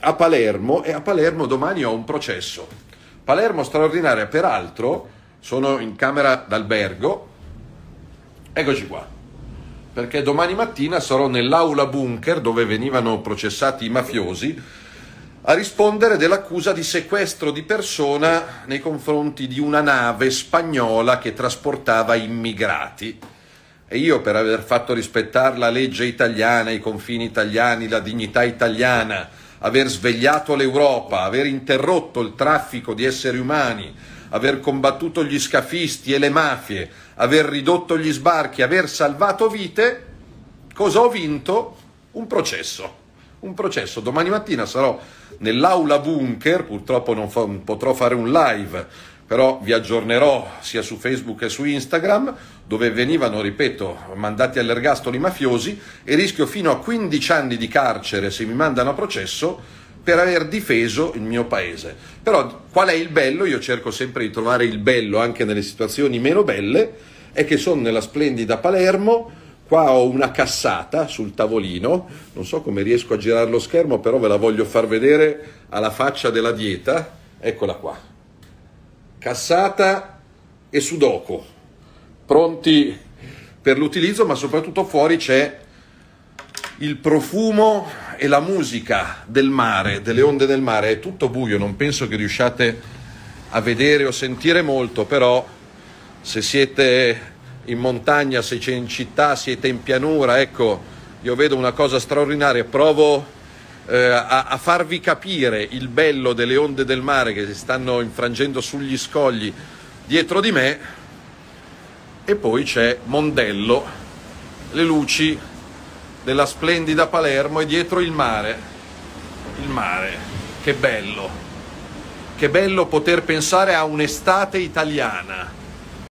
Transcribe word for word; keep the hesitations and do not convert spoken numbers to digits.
a Palermo, e a Palermo domani ho un processo. Palermo straordinaria, peraltro sono in camera d'albergo, eccoci qua, perché domani mattina sarò nell'aula bunker dove venivano processati i mafiosi a rispondere dell'accusa di sequestro di persona nei confronti di una nave spagnola che trasportava immigrati. E io, per aver fatto rispettare la legge italiana, i confini italiani, la dignità italiana, aver svegliato l'Europa, aver interrotto il traffico di esseri umani, aver combattuto gli scafisti e le mafie, aver ridotto gli sbarchi, aver salvato vite, cosa ho vinto? Un processo. Un processo. Domani mattina sarò nell'aula bunker, purtroppo non, fa, non potrò fare un live, però vi aggiornerò sia su Facebook che su Instagram, dove venivano, ripeto, mandati all'ergastolo i mafiosi, e rischio fino a quindici anni di carcere se mi mandano a processo per aver difeso il mio paese. Però qual è il bello? Io cerco sempre di trovare il bello anche nelle situazioni meno belle, è che sono nella splendida Palermo, qua ho una cassata sul tavolino, non so come riesco a girare lo schermo, però ve la voglio far vedere alla faccia della dieta, eccola qua, cassata e sudoku, pronti per l'utilizzo, ma soprattutto fuori c'è il profumo e la musica del mare, delle onde del mare. È tutto buio, non penso che riusciate a vedere o sentire molto, però se siete in montagna, se c'è in città, siete in pianura, ecco, io vedo una cosa straordinaria, provo eh, a, a farvi capire il bello delle onde del mare che si stanno infrangendo sugli scogli dietro di me. E poi c'è Mondello, le luci della splendida Palermo e dietro il mare, il mare, che bello, che bello poter pensare a un'estate italiana.